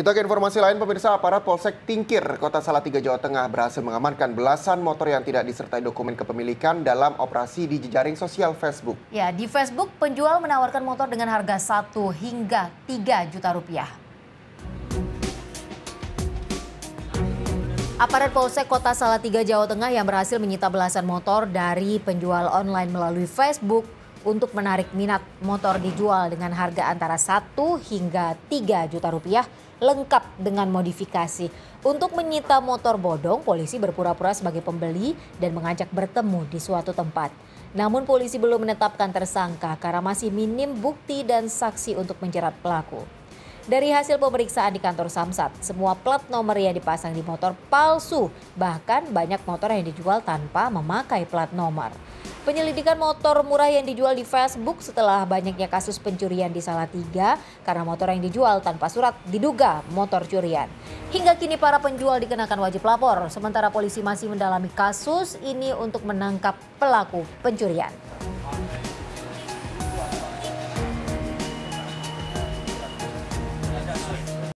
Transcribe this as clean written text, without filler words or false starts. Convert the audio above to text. Kita ke informasi lain, pemirsa. Aparat Polsek Tingkir, Kota Salatiga, Jawa Tengah berhasil mengamankan belasan motor yang tidak disertai dokumen kepemilikan dalam operasi di jejaring sosial Facebook. Ya, di Facebook penjual menawarkan motor dengan harga 1 hingga 3 juta rupiah. Aparat Polsek Kota Salatiga, Jawa Tengah yang berhasil menyita belasan motor dari penjual online melalui Facebook untuk menarik minat. Motor dijual dengan harga antara 1 hingga 3 juta rupiah lengkap dengan modifikasi. Untuk menyita motor bodong, polisi berpura-pura sebagai pembeli dan mengajak bertemu di suatu tempat. Namun polisi belum menetapkan tersangka karena masih minim bukti dan saksi untuk menjerat pelaku. Dari hasil pemeriksaan di kantor Samsat, semua plat nomor yang dipasang di motor palsu, bahkan banyak motor yang dijual tanpa memakai plat nomor. Penyelidikan motor murah yang dijual di Facebook setelah banyaknya kasus pencurian di Salatiga karena motor yang dijual tanpa surat diduga motor curian. Hingga kini para penjual dikenakan wajib lapor, sementara polisi masih mendalami kasus ini untuk menangkap pelaku pencurian.